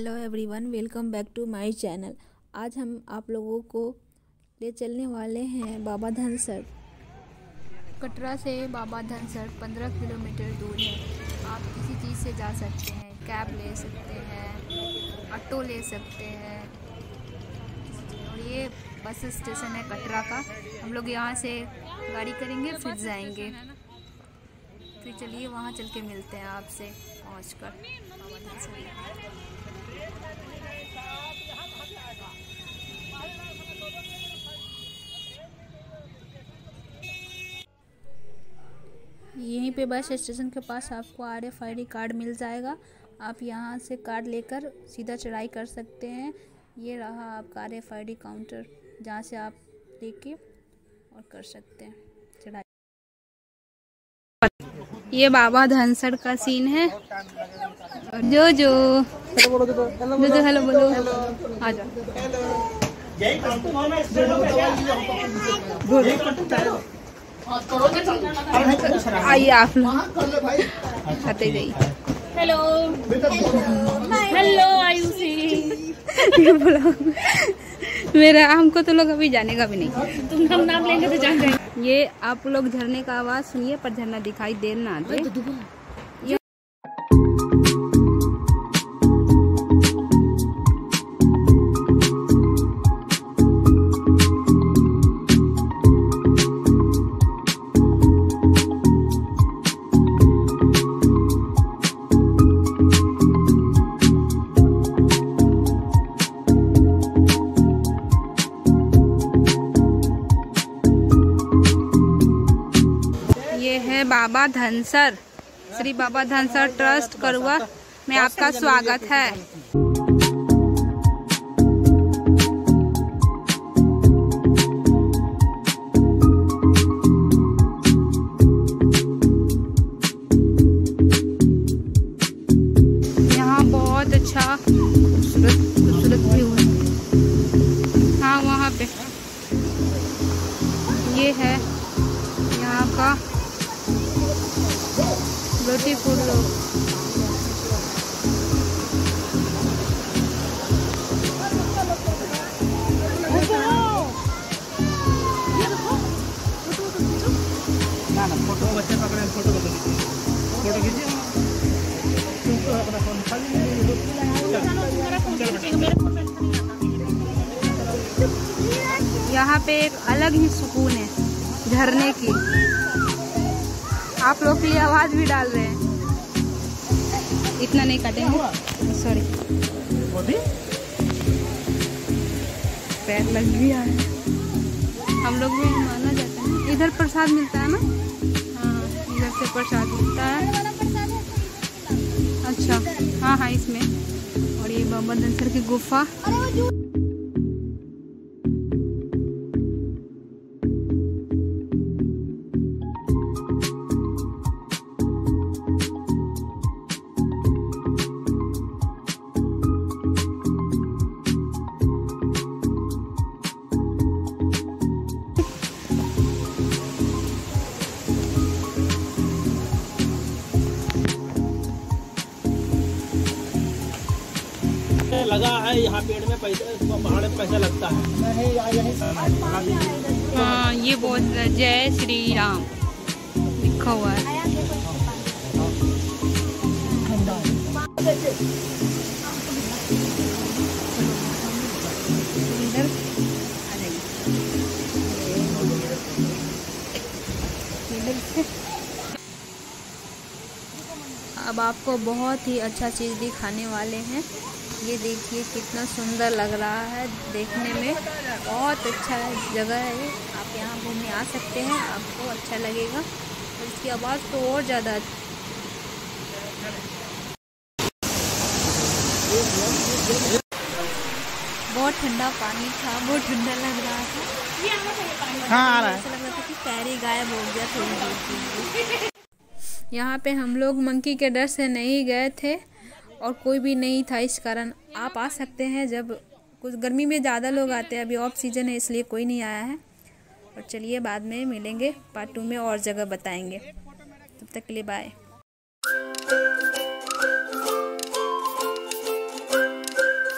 Hello everyone, welcome back to my channel. आज हम आप लोगों को ले चलने वाले हैं बाबा धनसर। कटरा से बाबा धनसर 15 किलोमीटर दूर है। आप किसी चीज़ से जा सकते हैं, कैब ले सकते हैं, ऑटो ले सकते हैं। और ये बस स्टेशन है कटरा का। हम लोग यहाँ से गाड़ी करेंगे फिर जाएंगे। तो चलिए वहाँ चल के मिलते हैं आपसे पहुँच कर। यहीं पे बस स्टेशन के पास आपको RFID कार्ड मिल जाएगा। आप यहाँ से कार्ड लेकर सीधा चढ़ाई कर सकते हैं। ये रहा आपका RFID काउंटर, जहाँ से आप लेके और कर सकते हैं चढ़ाई। ये बाबा धनसर का सीन है। जो जो जो हेलो बोलो, आ जाओ। आइए आप लोग आते जाइए। हेलो हेलो आयुषी बोलो। मेरा हमको तो लोग अभी जानेगा भी नहीं। तुम हम नाम लेंगे तो जान जाएंगे। ये आप लोग झरने का आवाज़ सुनिए, पर झरना दिखाई दे ना आते। बाबा धनसर, श्री बाबा धनसर ट्रस्ट करुआ में आपका स्वागत है। यहाँ बहुत अच्छा खूबसूरत व्यू है। हाँ, वहाँ पे ये है यहाँ का ब्यूटीफुल लोग। यहाँ पे एक अलग ही सुकून है झरने की। आप लोग की आवाज भी डाल रहे हैं। इतना नहीं काटेंगे, सॉरी, पैर लग गया है। हम लोग भी माना जाता है इधर प्रसाद मिलता है ना। हाँ, इधर से प्रसाद मिलता है। अच्छा, हाँ, इसमें। और ये बाबा धनसर की गुफा। लगा है यहाँ पेड़ में पहाड़ में पैसा लगता है। हाँ, ये बहुत जय श्री राम लिखा हुआ है। अब आपको बहुत ही अच्छा चीज़ दिखाने वाले हैं। ये देखिए कितना सुंदर लग रहा है देखने में। बहुत अच्छा जगह है, आप यहाँ घूमने आ सकते हैं, आपको अच्छा लगेगा। और इसकी आवाज़ तो और ज़्यादा। बहुत ठंडा पानी था, बहुत ठंडा लग रहा था। हाँ, ऐसा लग रहा था कि पैर ही गायब हो गया थोड़ी देर के लिए। यहाँ पे हम लोग मंकी के डर से नहीं गए थे और कोई भी नहीं था, इस कारण आप आ सकते हैं। जब कुछ गर्मी में ज़्यादा लोग आते हैं, अभी ऑफ सीजन है इसलिए कोई नहीं आया है। और चलिए बाद में मिलेंगे, पार्ट 2 में और जगह बताएंगे। तब तक के लिए बाय।